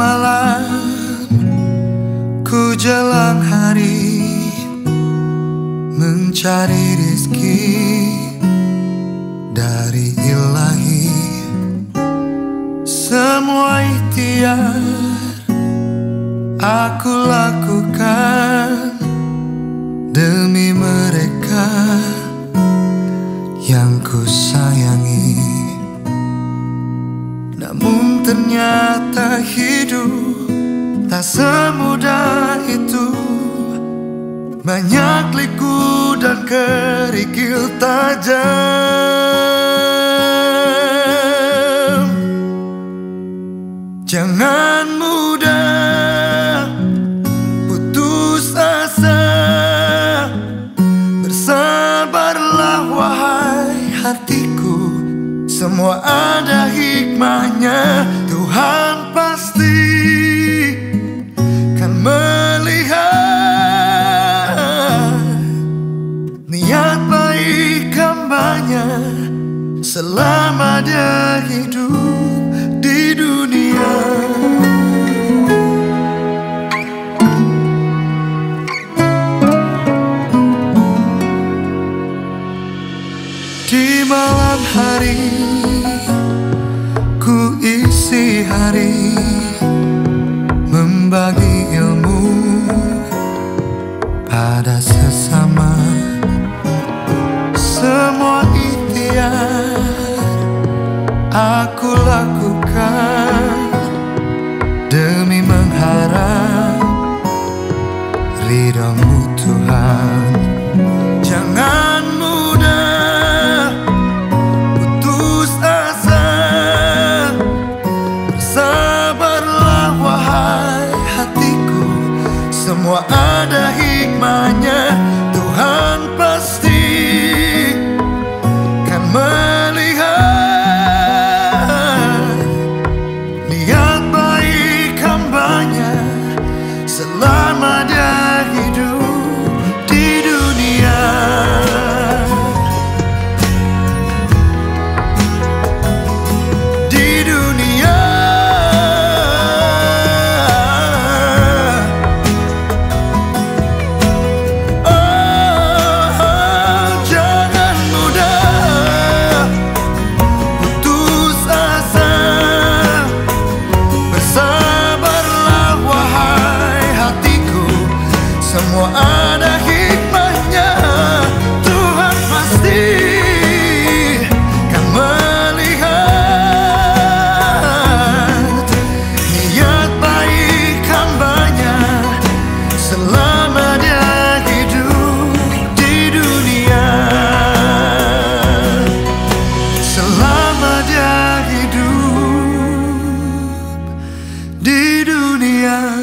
malam, ku jelang hari, mencari rezeki dari Ilahi. Semua ikhtiar aku lakukan demi mereka yang ku sayangi. Namun ternyata hidup tak semudah itu. Banyak liku dan kerikil tajam. Jangan mudah putus asa, bersabarlah wahai hatiku. Semua ada hikmahnya, Tuhan pasti kan melihat. Selama dia hidup di dunia, di malam hari ku isi hari membagi ilmu pada sesama. Semua ikhtiar aku lakukan demi mengharap ridhamu Tuhan. Jangan mudah putus asa, bersabarlah wahai hatiku. Semua ada hikmahnya, Tuhan pasti kan melihat. Selama dia hidup di dunia, di dunia, oh, jangan mudah putus asa, bersabarlah wahai. Semua ada hikmahnya, Tuhan pasti kan melihat. Niat baik hambanya selama dia hidup di dunia, selama dia hidup di dunia.